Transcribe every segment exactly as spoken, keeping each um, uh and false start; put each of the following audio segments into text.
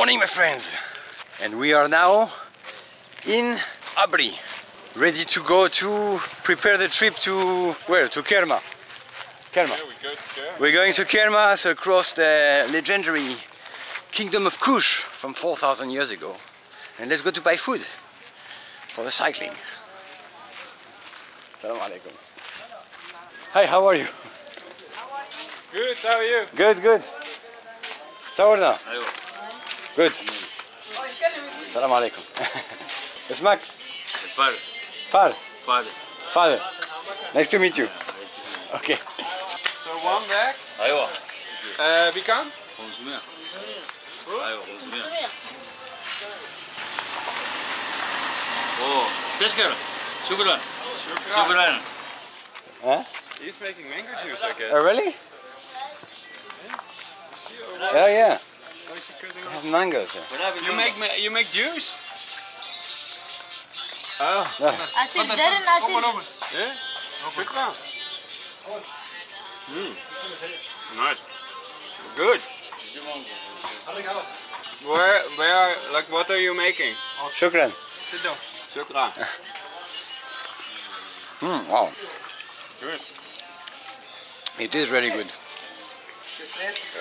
Morning, my friends. And we are now in Abri, ready to go to prepare the trip to where? To Kerma. Kerma. Yeah, we go to Kerma. We're going to Kerma, so across the legendary kingdom of Kush from four thousand years ago. And let's go to buy food for the cycling. Assalamu alaikum. Hi, how are you? Good, how are you? Good, good. صورنا good السلام عليكم اسمك فار فار فار فار nice to meet you okay so one bag ايوه بكام خمسمية ايوه خمسمية اوه تشكر شكرا شكرا ها he's making mango juice I guess oh really Oh yeah, I have mangoes here. You make you make juice? Oh. Acid, Darren, acid. Yeah. Shukran. Hmm. Nice. Good. Where where like what are you making? Shukran. Sit down. Shukran. Hmm. Wow. Good. It is really good.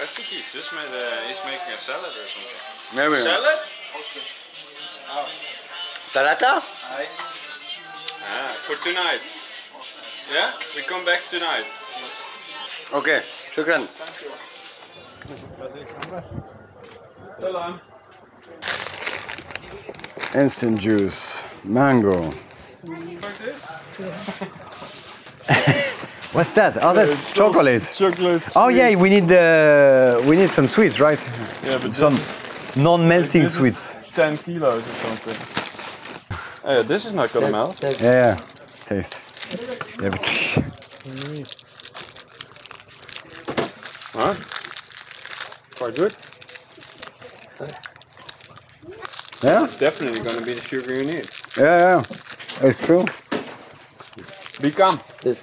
I think he's just made a, he's making a salad or something. Maybe. Salad? Okay. Oh. Salata? Hi. Ah, for tonight. Yeah? We come back tonight. Okay. Shukran. Thank you. Salam. Instant juice. Mango. Like this? What's that? Oh, that's yeah, chocolate. Chocolate. Oh sweets. Yeah, we need uh, we need some sweets, right? Yeah, but some non-melting like sweets. Ten kilos or something. Oh, yeah, this is not gonna melt. Taste. Yeah, taste. Yeah, but huh? Quite good. Yeah. It's definitely gonna be the sugar you need. Yeah, yeah, it's true. Become this.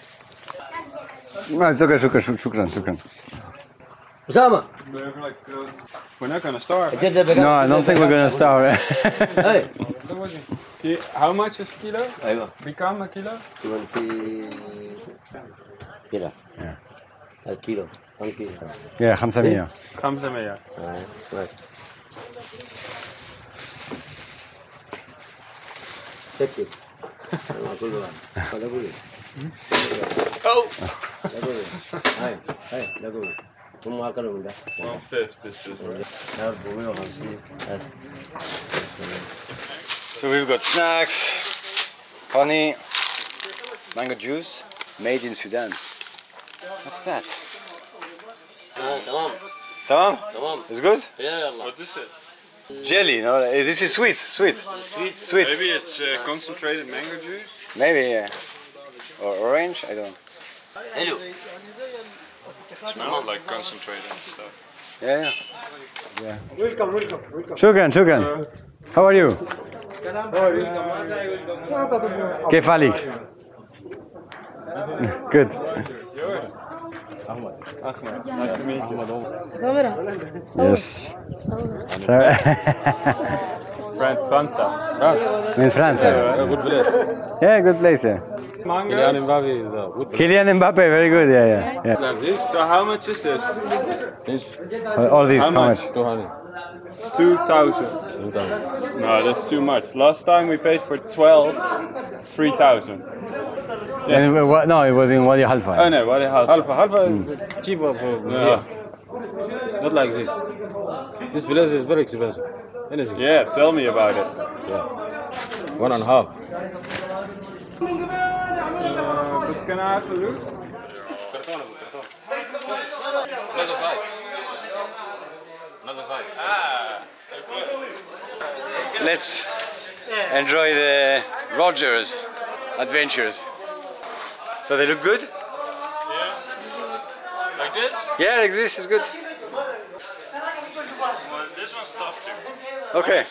No, it's okay, shukran, shukran, shukran. Osama! We're not gonna starve. Eh? No, I don't think we're gonna starve. Hey! How much is kilo? Become a kilo? twenty kilo. Yeah. A kilo. One kilo. Yeah, خمسة مية. خمسة مية. Right. Check it. Oh! Hey, hey, look at me. Come on, come on. One fifth, this is right. So we've got snacks, honey, mango juice, made in Sudan. What's that? Tamam. Tamam? Tamam. It's good? Yeah, what is it? Jelly, no? This is sweet, sweet. Sweet? Sweet. Maybe it's uh, concentrated mango juice? Maybe, yeah. Or orange? I don't. Hello. Smells like concentrated and stuff. Yeah, yeah. Welcome, welcome, welcome. Shukran, Shukran. How are you? Kefalik. Good. Yours? Ahmed. Ahmed. Nice to meet you. Camera. Yes. France, France. France. In France. A good place. Yeah, good place, yeah. Mango. Kylian Mbappé is a good place. Kylian Mbappé, very good, yeah, yeah. yeah. Like this? So how much is this? This. All these, how, how much? two hundred. two thousand. two thousand. No, that's too much. Last time we paid for twelve, three thousand. Yeah. And it, no, it was in Wadi Halfa. Oh no, Wadi Halfa. Halfa, Halfa is mm. cheaper for yeah. yeah. Not like this. This place is very expensive. Anything. Yeah, tell me about it. Yeah. One and a half. Uh, but can I have a look? Another side. Another side. Ah, okay. Let's enjoy the Roger's adventures. So they look good? Yeah. Like this? Yeah, like this is good. This one's tough too. Okay. One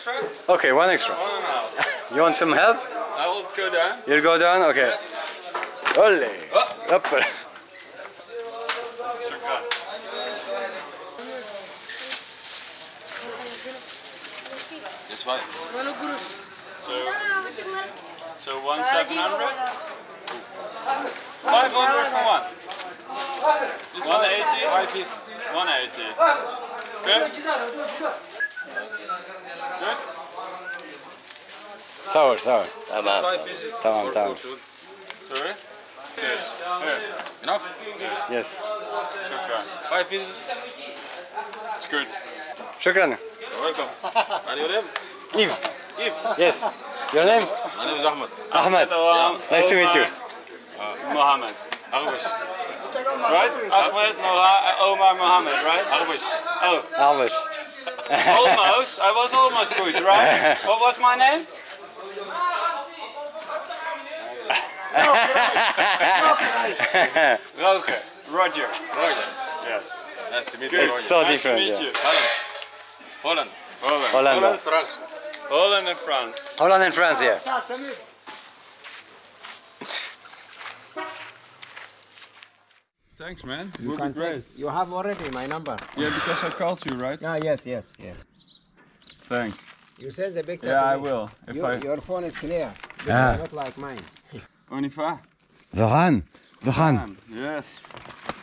okay, one extra. One and a half. You want some help? I will go down. You'll go down? Okay. Yeah. Ole. Oh. Up. this one? So, so one seven hundred? Five hundred for one. This one eighty? One eighty. Good? Good? Sour, sour. Tamam. Tamam, tamam. Sorry? Good. Here. Enough? Yes. Shukran. Five pieces? It's good. Shukran. You're welcome. And your name? Yves. Yves? Yes. Your name? My name is Ahmed. Ahmed. Ahmed. Yeah. Nice to meet you. Uh, Mohammed. Arabish. Right? Ahmed, Omar, Mohammed, right? Arabish. Oh. Arabish. Almost. I was almost good, right? What was my name? Roger. Roger. Roger. Yes. Nice to meet you. It's so nice different. Nice to meet yeah. you. Holland. Holland. Holland. Holland. France. Holland and France. Holland and France, yeah. Thanks, man. You can great. You have already my number. Yeah, because I called you, right? Ah, yes, yes, yes. Thanks. You send the picture. Yeah, I will. If you, I... Your phone is clear. Yeah. Not like mine. Onifa. Zohan. Zohan. Yes.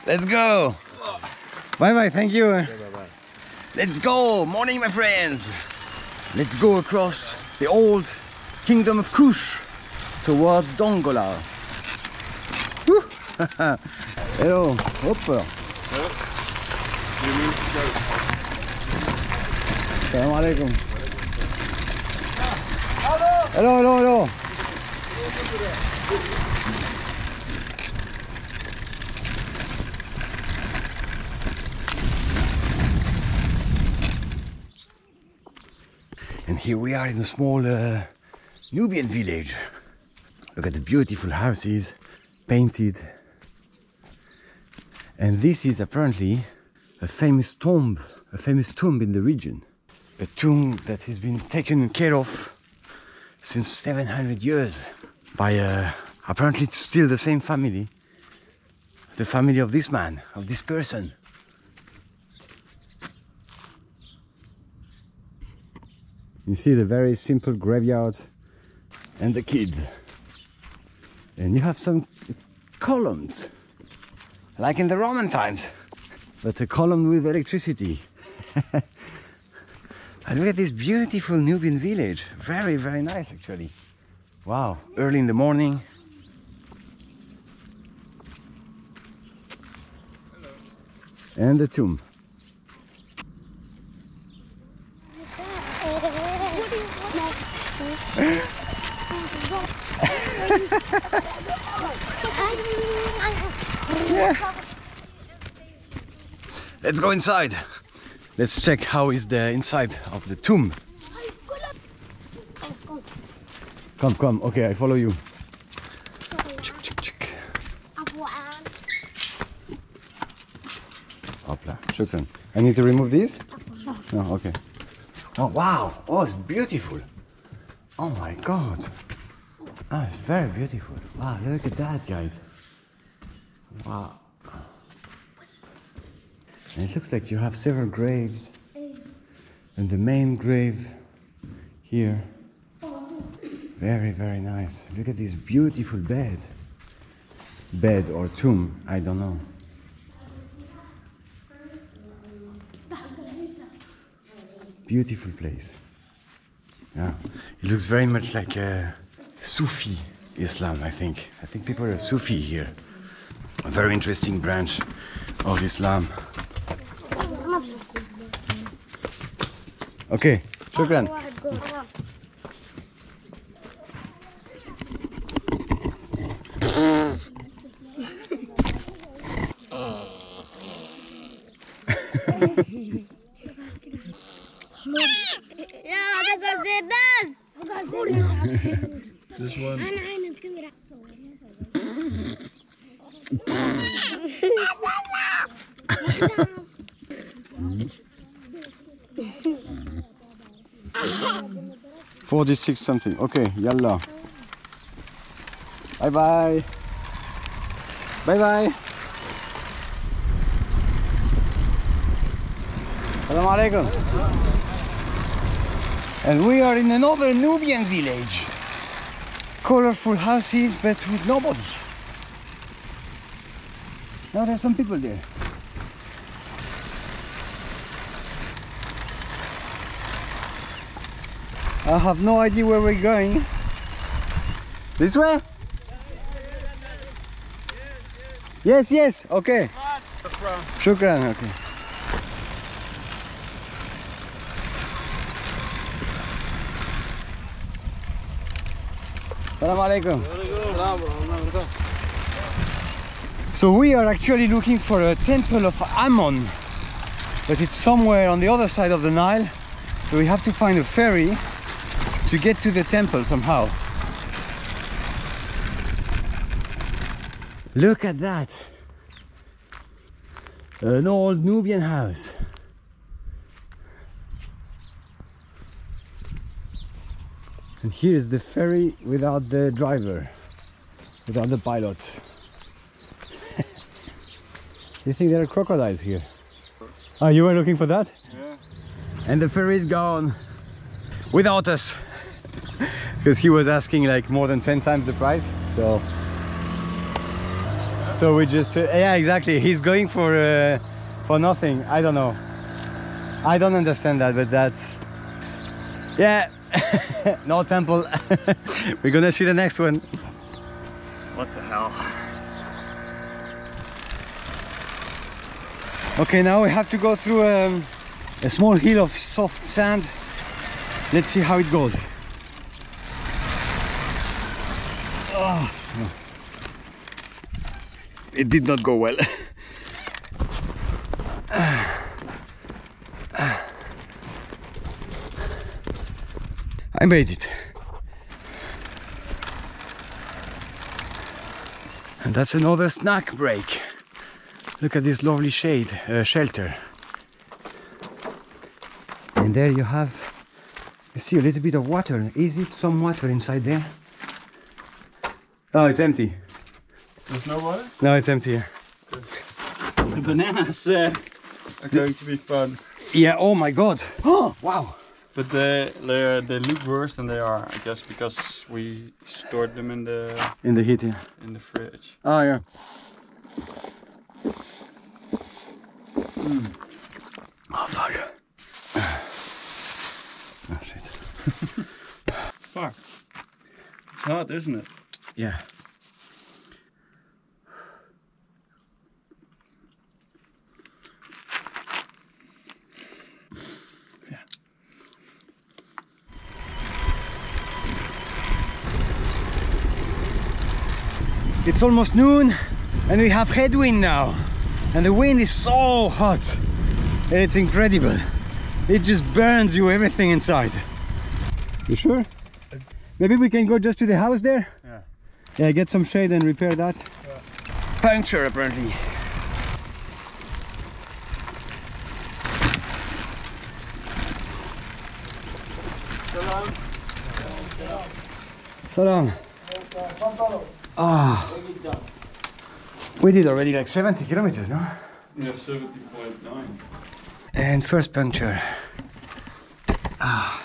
Let's go. Bye bye. Thank you. Okay, bye bye. Let's go. Morning, my friends. Let's go across the old kingdom of Kush towards Dongola. Hello, hopper. Assalamu alaikum. Hello, hello, hello. And here we are in a small uh, Nubian village. Look at the beautiful houses painted. And this is apparently a famous tomb, a famous tomb in the region. A tomb that has been taken care of since seven hundred years by uh, apparently it's still the same family. The family of this man, of this person. You see the very simple graveyard and the kids. And you have some columns. Like in the Roman times, but a column with electricity. And look at this beautiful Nubian village. Very, very nice, actually. Wow, early in the morning. Hello. And the tomb. Let's go inside. Let's check how is the inside of the tomb. Come, come. Okay, I follow you. Check, check, check. Hopla, shukran. I need to remove these? No, okay. Oh, wow. Oh, it's beautiful. Oh my God. Oh, it's very beautiful. Wow, look at that, guys. Wow. And it looks like you have several graves, and the main grave here. Very, very nice. Look at this beautiful bed. Bed or tomb, I don't know. Beautiful place. Yeah. It looks very much like a Sufi Islam, I think. I think people are Sufi here. A very interesting branch of Islam. Okay, shukran. This one. forty-six something. Okay, yalla. Bye bye. Bye bye. Assalamu alaikum. And we are in another Nubian village. Colorful houses, but with nobody. Now there's some people there. I have no idea where we're going. This way? Yes, yes, okay. Shukran, okay. Assalamu alaikum. So we are actually looking for a temple of Amun, but it's somewhere on the other side of the Nile, so we have to find a ferry to get to the temple somehow. Look at that! An old Nubian house. And here is the ferry without the driver, without the pilot. You think there are crocodiles here? Oh, you were looking for that? Yeah. And the ferry is gone. Without us. Because he was asking like more than ten times the price. So, so we just... Uh, yeah, exactly. He's going for, uh, for nothing. I don't know. I don't understand that, but that's... Yeah. No temple. We're gonna see the next one. What the hell? Okay, now we have to go through um, a small hill of soft sand. Let's see how it goes. Oh. It did not go well. I made it. And that's another snack break. Look at this lovely shade, uh, shelter. And there you have, you see a little bit of water. Is it some water inside there? Oh, it's empty. There's no water? No, it's empty. Yeah. Okay. The bananas uh, are going to be fun. Yeah, oh my God. Oh, wow. But they, they, they look worse than they are, I guess, because we stored them in the... In the heat, yeah. In the fridge. Oh, yeah. Mm. Oh, fuck. Oh, shit. Fuck. It's hot, isn't it? Yeah. It's almost noon and we have headwind now, and the wind is so hot, it's incredible. It just burns you, everything inside. You sure? It's... Maybe we can go just to the house there? Yeah. Yeah, get some shade and repair that. Yeah. Puncture apparently. Salam. Salam. Salam. Ah, we did already like seventy kilometers, no? Yeah, seventy point nine. And first puncture. Ah.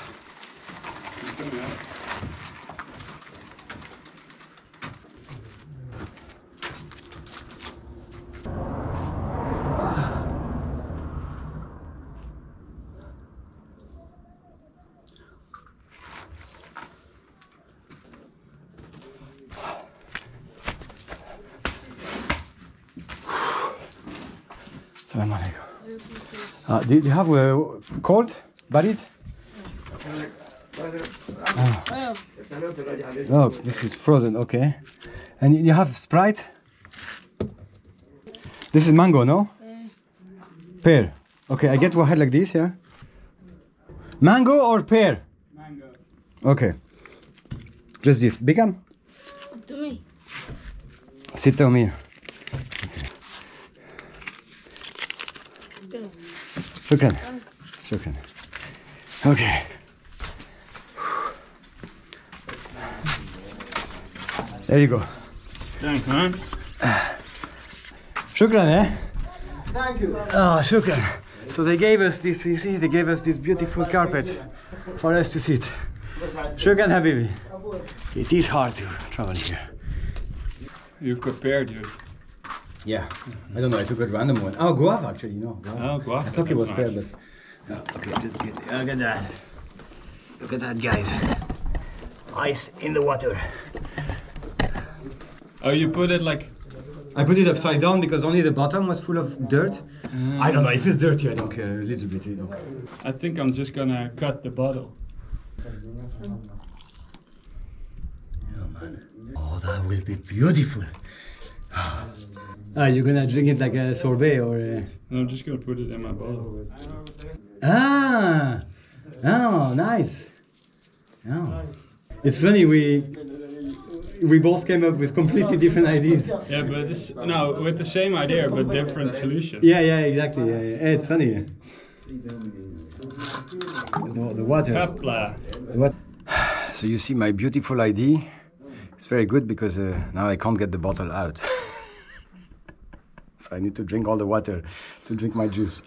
Uh, do you have a uh, cold? Barit? Oh. Oh, this is frozen, okay. And you have Sprite? This is mango, no? Pear. Okay, I get one head like this, yeah? Mango or pear? Mango. Okay. Just this. Become? Sit to me. Sit to me. Shukran. Shukran. Okay. There you go. Thanks, man. Shukran, eh? Thank you. Ah, oh, shukran. So they gave us this, you see, they gave us this beautiful carpet for us to sit. Shukran Habibi. It is hard to travel here. You've compared yours. Yeah. I don't know, I took a random one. Oh, guava actually, no. Guava. Oh, guava. I thought it was nice. Fair, but... Oh, okay, just get... Look at that. Look at that, guys. Ice in the water. Oh, you put it like... I put it upside down because only the bottom was full of dirt. Um, I don't know, if it's dirty, I don't care, a little bit, I don't care. I think I'm just gonna cut the bottle. Oh, man. Oh, that will be beautiful. Ah, you're gonna drink it like a sorbet or a... No, I'm just gonna put it in my bottle. Ah! Oh, nice. Oh. It's funny, we... We both came up with completely different ideas. Yeah, but this, no, with the same idea, but different solution. Yeah, yeah, exactly. Yeah, yeah. It's funny. Yeah. The, the water. So you see my beautiful idea. It's very good because uh, now I can't get the bottle out. So I need to drink all the water to drink my juice.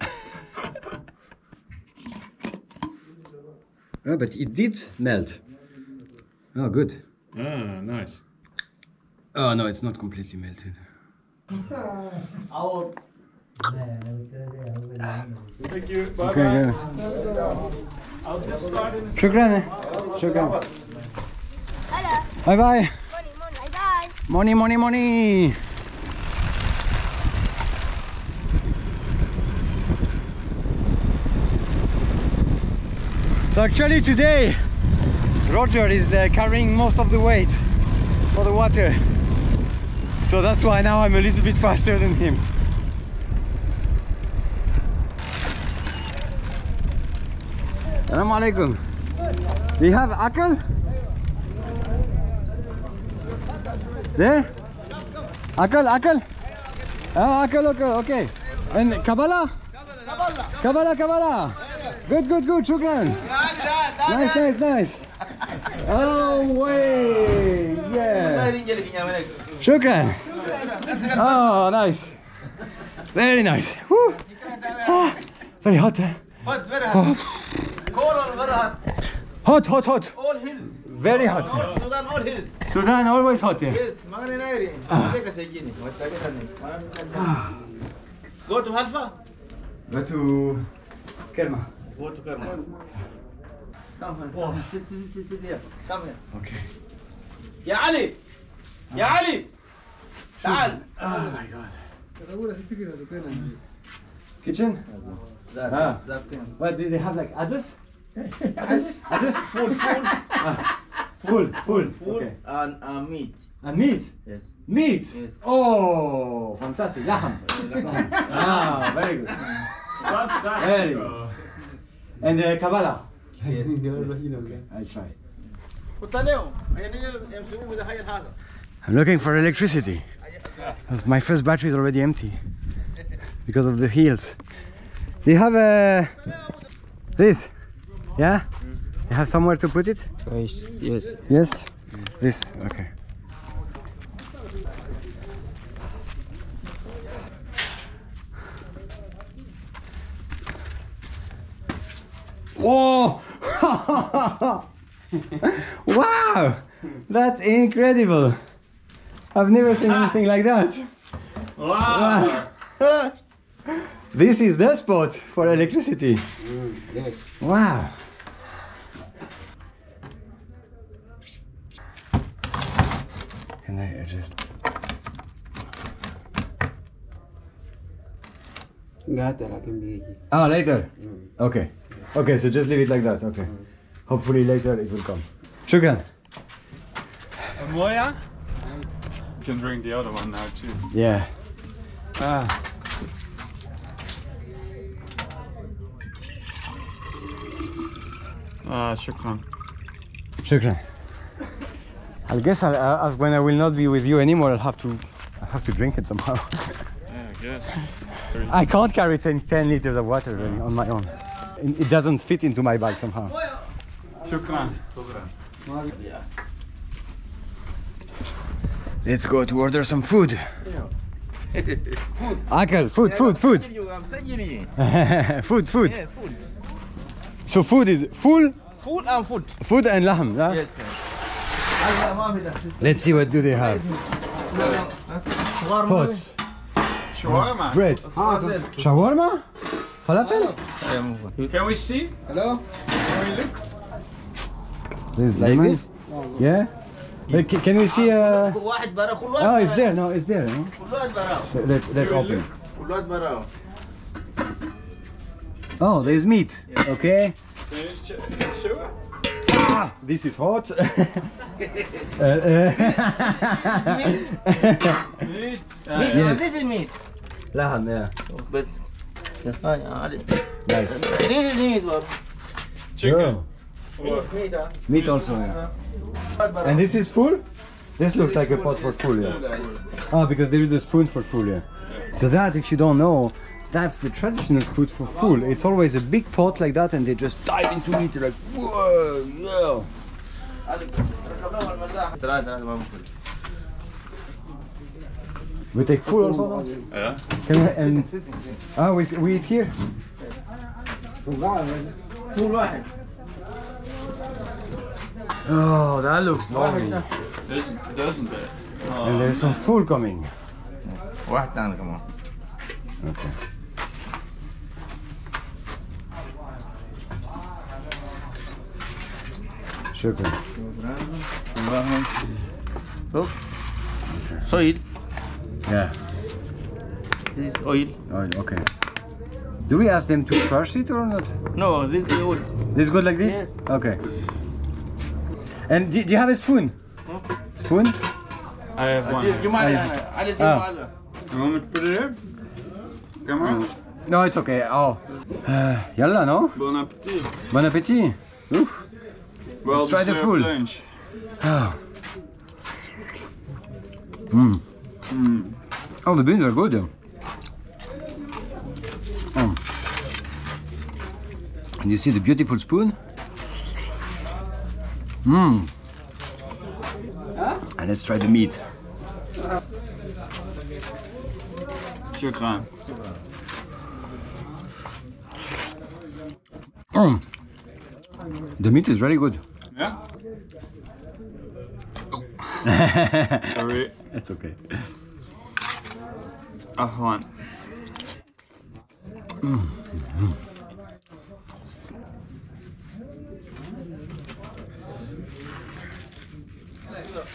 Oh, but it did melt. Oh, good. Ah, nice. Oh no, it's not completely melted. Thank you. Bye okay, bye. Yeah. I'll just start in the Shukran. Shukran. Hello. Bye bye. Money, money. Bye bye. Money, money, money. So actually today, Roger is uh, carrying most of the weight for the water, so that's why now I'm a little bit faster than him. Assalamu alaikum. Do you have akal? There? Akal, akal? Oh, akal, okay, okay. And Kabbalah? Kabbalah, Kabbalah. Good, good, good, Shukran. Nice, nice, nice. Oh, way! Yeah! Shukran! Oh, nice! Very nice! Woo. Oh, very hot, eh? Hot, very hot! Cold or very hot? Hot, hot, hot! All hills! Very hot! Sudan, all hills! Sudan, always hot, yeah? Yes, ah. Go to Halfa? Go to Kerma. Go to Kerma. Come here. Oh. Sit, sit, sit, sit here. Come here. Okay. Ya Ali! Ya ah. Ali! Ta'al! Oh my god. Kitchen? That, ah. that thing. What, did they have like addis? Addis? Addis? Full, full. Ah. Full, full. Full okay. and uh, meat. And meat? Yes. Meat? Yes. Oh, fantastic. Laham. Laham. Ah, very good. Very good. And uh, Kabbalah? Yes, yes. I'll try. I'm looking for electricity. My first battery is already empty because of the hills. Do you have a this? Yeah? You have somewhere to put it? Yes. Yes. Yes? This. Okay. Whoa! Wow! That's incredible! I've never seen anything like that! Wow! Wow. This is the spot for electricity! Mm, yes! Wow! Can I adjust? Oh, later! Okay. Okay, so just leave it like that, okay. Hopefully later it will come. Shukran. Moya? You can drink the other one now too. Yeah. Ah. Ah, Shukran. Shukran. I guess I'll, I'll, when I will not be with you anymore, I'll have to, I'll have to drink it somehow. Yeah, I guess. I can't carry ten, ten liters of water really, yeah. on my own. It doesn't fit into my bag somehow. Shukran. Let's go to order some food. Food. Uncle, food, yeah, food, food. You, I'm saying it. Food, food. Yes, food. So food is full? Food and food. Food and laham, huh? Yes, yes. Let's see what do they have. Pots. Shawarma. Bread. Shawarma? Falafel? Can we see? Hello? Can we look? There's like lemon. This? Yeah? But can we see uh... Oh, it's there, no, it's there. No? Let, let's open. Oh, there's meat. Okay. Ah, this is hot. uh, uh. Meat. Meat. This is meat. Laham, yeah. But nice. This is meat, bro. Chicken. Meat, uh. Meat also, yeah. And this is full? This looks like a pot for full, yeah. Oh, because there is a spoon for full, yeah. So that, if you don't know, that's the traditional food for full. It's always a big pot like that and they just dive into it like, whoa, no. We take full also? Yeah. Can we, and, ah, we, we eat here? Oh, that looks lovely. There's, doesn't it? Oh, and there's some food coming. Okay. Shukran. Look. Soil. Yeah. This is oil. Oil, okay. Do we ask them to crush it or not? No, this is good. This is good like this? Yes. Okay. And do you have a spoon? Hmm? Spoon? I have one. You might have. You want me to put it here? Come on. No, it's okay. Oh. Uh, yalla, no? Bon appetit. Bon appetit. Oof. Well, let's try the food. Lunch. Oh. Mm. Mm. Oh, the beans are good. Oh. And you see the beautiful spoon? Mmm. Huh? And let's try the meat. Shukran. Mm. The meat is really good. Yeah? Oh. Sorry. It's okay. Ah, one. Mm.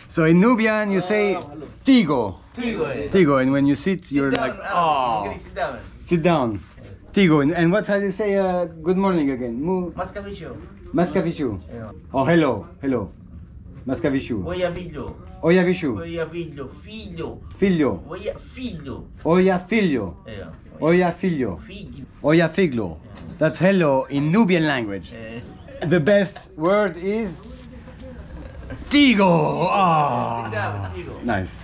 So in Nubian you say Tigo. Tigo. Tigo, and when you sit you're sit like, oh, sit down. Sit down. Tigo, and, and what how do you say uh, good morning again? Mu Mascavichu. Mascavichu. Yeah. Oh, hello, hello. Mascavichu. Oyafiglo. Oyafiglo. Oyafiglo. Figlio. Figlio. Oyafiglo. Oyafiglo. Yeah. Oyafiglo. Oyafiglo. That's hello in Nubian language. Yeah. The best word is Tigo! Oh. Nice.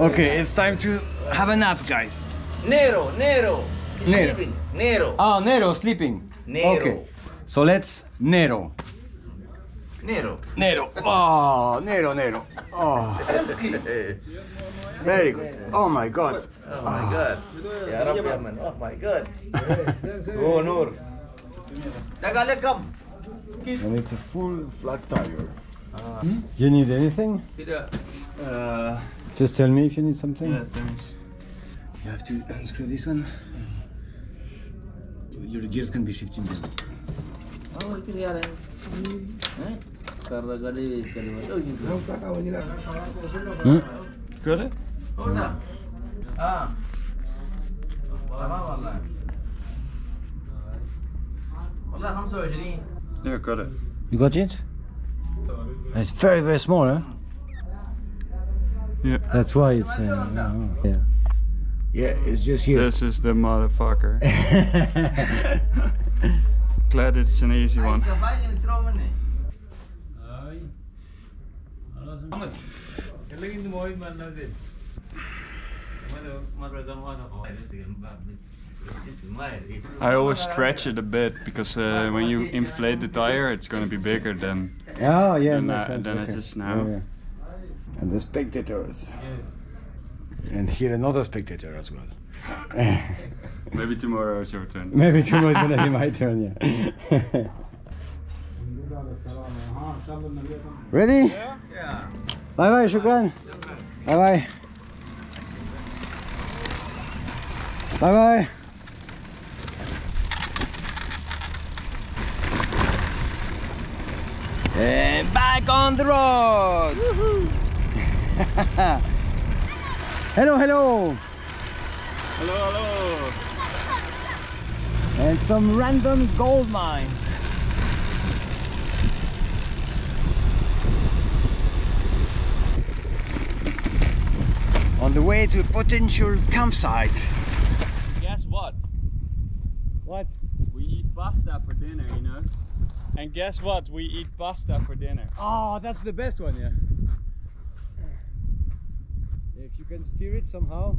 Okay, it's time to have a nap, guys. Nero, Nero, is Nero. Sleeping. Nero. Oh, Nero, sleeping. Nero. Okay. So let's Nero. Nero. Nero. Oh, Nero, Nero. Oh. Very good. Oh my God. Oh my God. Ya Rabbi Amun. Oh my God. Oh, Noor. And it's a full flat tire. Uh, hmm? You need anything? Uh, Just tell me if you need something. Yeah, thanks. You have to unscrew this one. Your gears can be shifting this way. Hmm? Got it? Yeah. Yeah, got it. You got it? It's very, very small, huh? Yeah. That's why it's... Uh, yeah. Yeah, it's just here. This is the motherfucker. Glad it's an easy one. I always stretch it a bit because uh, when you inflate the tire, it's going to be bigger than oh yeah, than, uh, than okay. It is now. Oh, yeah. And the spectators. Yes. and here another spectator as well. Maybe tomorrow it's your turn. Maybe tomorrow it's gonna be my turn, yeah. Ready? Yeah. Yeah. Bye bye, Shukran. Bye bye. Bye bye. And back on the road. Hello, hello. Hello, hello. And some random gold mines. On the way to a potential campsite. Guess what? What? We eat pasta for dinner, you know. And guess what? We eat pasta for dinner. Oh, that's the best one, yeah. If you can steer it somehow.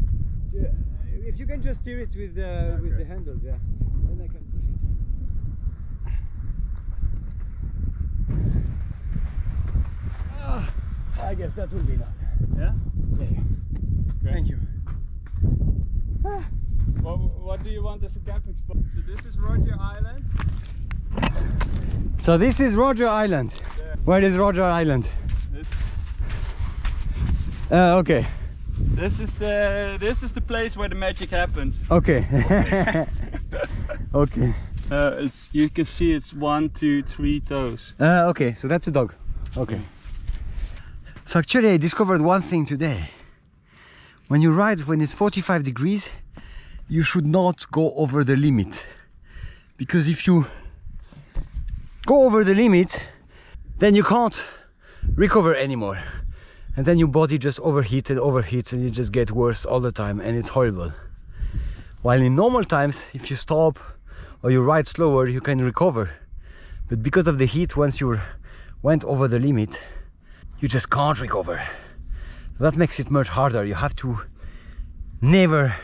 If you can just steer it with the okay. with the handles, yeah. Then I can push it. Ah, I guess that will be enough. Yeah? Yeah. Yeah. Okay. Thank you. Ah. What, what do you want as a camping spot? So this is Roger Island. So this is Roger Island. Yeah. Where is Roger Island? Uh, okay. This is the this is the place where the magic happens. Okay. Okay. Uh, it's you can see it's one, two, three toes. Uh, okay, so that's a dog. Okay. So actually, I discovered one thing today. When you ride, when it's forty-five degrees, you should not go over the limit, because if you go over the limit, then you can't recover anymore, and then your body just overheats and overheats, and you just get worse all the time, and it's horrible. While in normal times, if you stop or you ride slower, you can recover, but because of the heat, once you went over the limit, you just can't recover. That makes it much harder. You have to never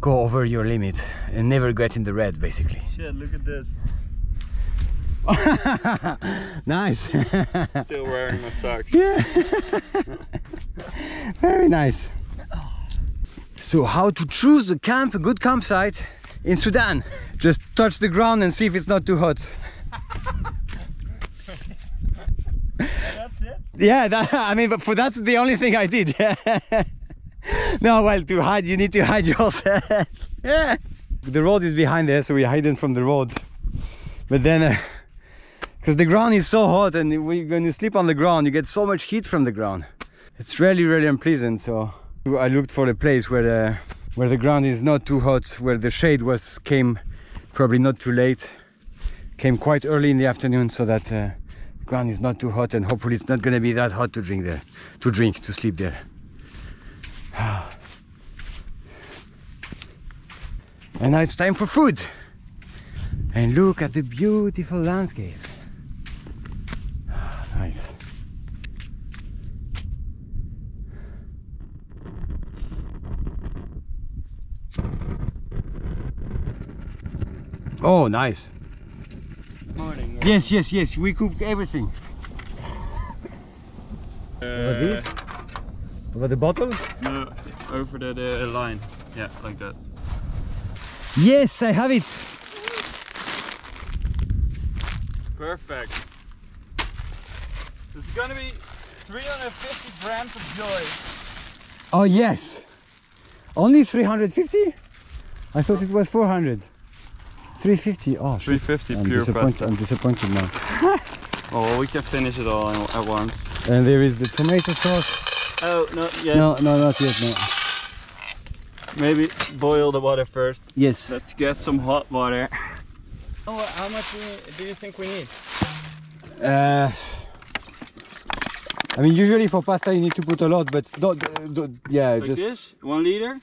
go over your limit and never get in the red, basically. Shit, look at this. Nice. Still wearing my socks. Yeah. Very nice. So how to choose a camp, a good campsite in Sudan? Just touch the ground and see if it's not too hot. That's it? Yeah, that, I mean, but for that's the only thing I did. No, well, to hide, you need to hide yourself. Yeah. The road is behind there, so we're hiding from the road. But then... Uh, because the ground is so hot, and when you sleep on the ground, you get so much heat from the ground. It's really, really unpleasant. So I looked for a place where the, where the ground is not too hot, where the shade was came probably not too late, came quite early in the afternoon, so that uh, the ground is not too hot, and hopefully it's not going to be that hot to drink there, to drink, to sleep there. And now it's time for food. And look at the beautiful landscape. Nice. Oh, nice. Morning. Yes, yes, yes. We cook everything. Uh, About this? About the bottle? No, over the, the line. Yeah, like that. Yes, I have it. Perfect. This is gonna be three hundred fifty grams of joy. Oh yes! Only three hundred fifty? I thought it was four hundred. three fifty, oh shit. three fifty I'm pure pasta. I'm disappointed now. Oh, well, we can finish it all at once. And there is the tomato sauce. Oh, not yet. No, no, not yet, no. Maybe boil the water first. Yes. Let's get some hot water. Oh, how much do you think we need? Uh... I mean, usually for pasta you need to put a lot, but not, uh, yeah, like just this, one liter,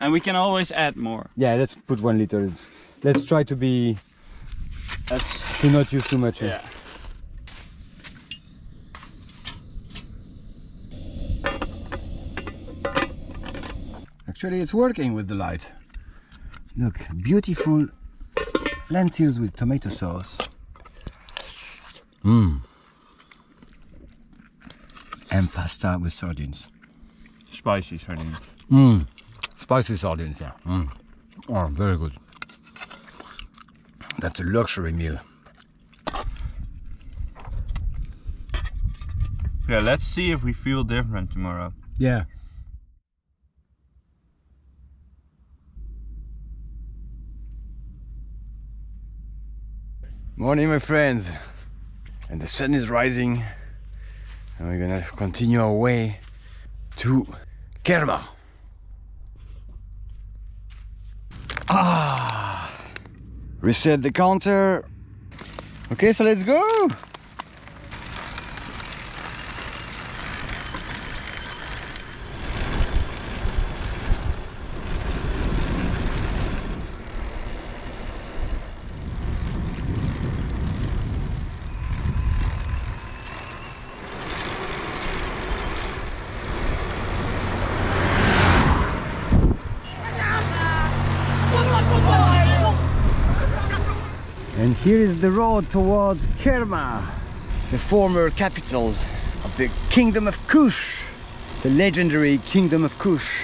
and we can always add more. Yeah, let's put one liter. Let's, let's try to be let's, to not use too much. Yeah. Actually, it's working with the light. Look, beautiful lentils with tomato sauce. Mmm. And pasta with sardines. Spicy sardines. Mmm, spicy sardines, yeah. Mm. Oh, very good. That's a luxury meal. Yeah, let's see if we feel different tomorrow. Yeah. Morning, my friends. And the sun is rising. And we're gonna continue our way to Kerma. Ah! Reset the counter. Okay, so let's go. Here is the road towards Kerma, the former capital of the Kingdom of Kush, the legendary Kingdom of Kush.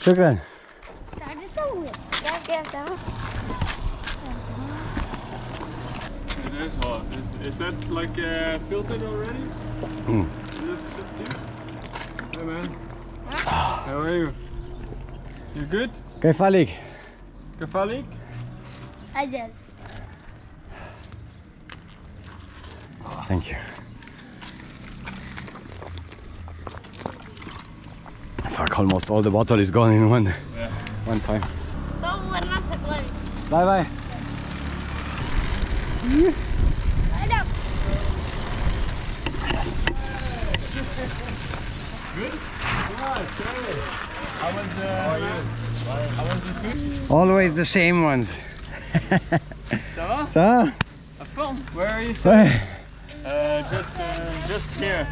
Shukran. Is, is that like uh, filtered already? Mm. Hey man, how are you? You good? Kefalik. Kefalik? Ajal. Thank you. Fuck! Almost all the bottle is gone in one, yeah. one time. So we're not so close. Bye bye. Yeah. Always the same ones. Ça va? Ça va? Of course. Where are you staying? Uh, just, uh, just here.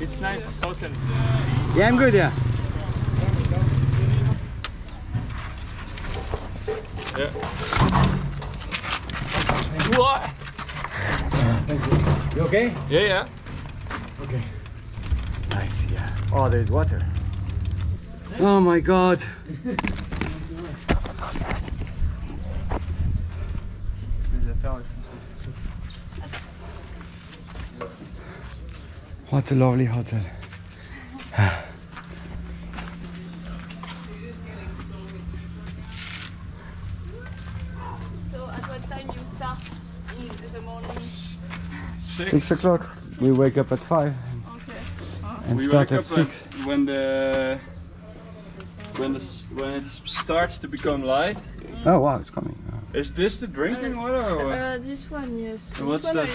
It's nice hotel. Yeah, I'm good. Yeah. Yeah. What? Uh, thank you. You okay? Yeah, yeah. Okay. Nice. Yeah. Oh, there's water. Oh my God. What a lovely hotel. So at what time you start in the morning? Six, six o'clock. We wake up at five. Okay. Oh. And we start wake at up six. At when the when the when it starts to become light. Mm. Oh wow, it's coming. Oh. Is this the drinking uh, water? Or uh, this one, yes. And what's that?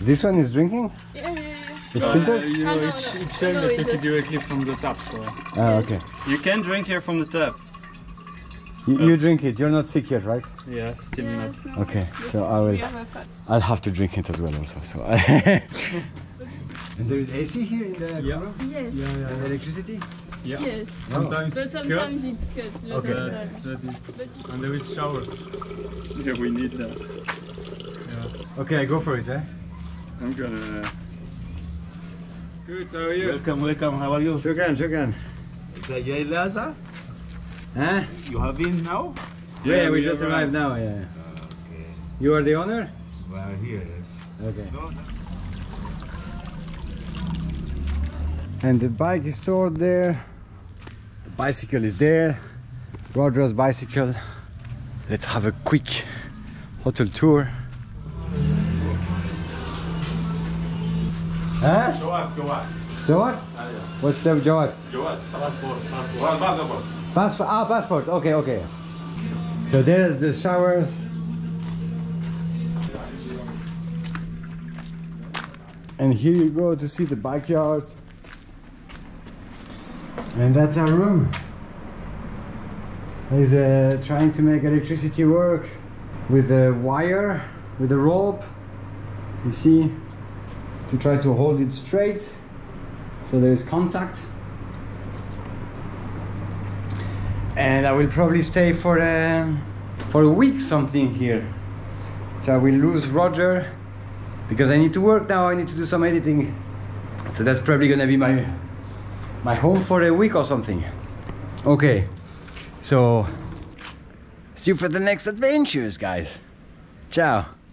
This one is drinking? Yeah, yeah, yeah. It's filtered? Uh, you know, it's, it's saying that you can directly from the tap. So. Ah, okay. You can drink here from the tap. You, you drink it, you're not sick yet, right? Yeah, still yeah, not. not. Okay, so I will... I'll have to drink it as well also. So and there is A C here in the yeah. room? Yes. Yeah, yeah. And electricity? Yeah. Yes. Sometimes, but sometimes cut. it's cut. Okay. That, that is. But and there is shower. Yeah, we need that. Yeah. Okay, I go for it, eh? I'm gonna... Good, how are you? Welcome, welcome, how are you? Shukran, Shukran. The Yailaza? Huh? You have been now? Yeah, yeah we, we just arrived, arrived now, yeah. Okay. You are the owner? We are here, yes. Okay. No, no. And the bike is stored there. The bicycle is there. Roger's bicycle. Let's have a quick hotel tour. Huh? Jawad, Jawad. Jawad? Ah, yeah. What's the Jawad? Jawad, passport, passport. Passport. Passport. Ah, passport. Okay, okay. So there's the showers. And here you go to see the backyard. And that's our room. He's uh, trying to make electricity work with a wire, with a rope. You see? To try to hold it straight so there is contact. and I will probably stay for a, for a week something here. So I will lose Roger because I need to work now, I need to do some editing. So that's probably gonna be my my home for a week or something. Okay, so see you for the next adventures, guys. Ciao.